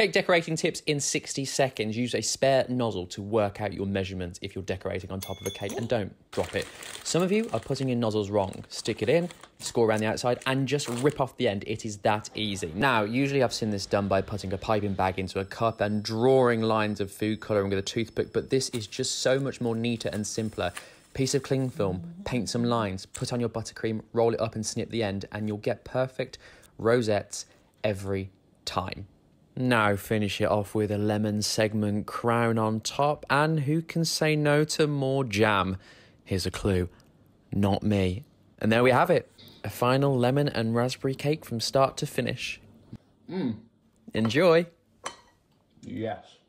Cake decorating tips in 60 seconds. Use a spare nozzle to work out your measurements if you're decorating on top of a cake, and don't drop it. Some of you are putting your nozzles wrong. Stick it in, score around the outside, and just rip off the end. It is that easy. Now, usually I've seen this done by putting a piping bag into a cup and drawing lines of food colouring with a toothpick, but this is just so much more neater and simpler. Piece of cling film, paint some lines, put on your buttercream, roll it up and snip the end, and you'll get perfect rosettes every time. Now finish it off with a lemon segment crown on top, and who can say no to more jam? Here's a clue, not me. And there we have it, a final lemon and raspberry cake from start to finish. Enjoy. Yes.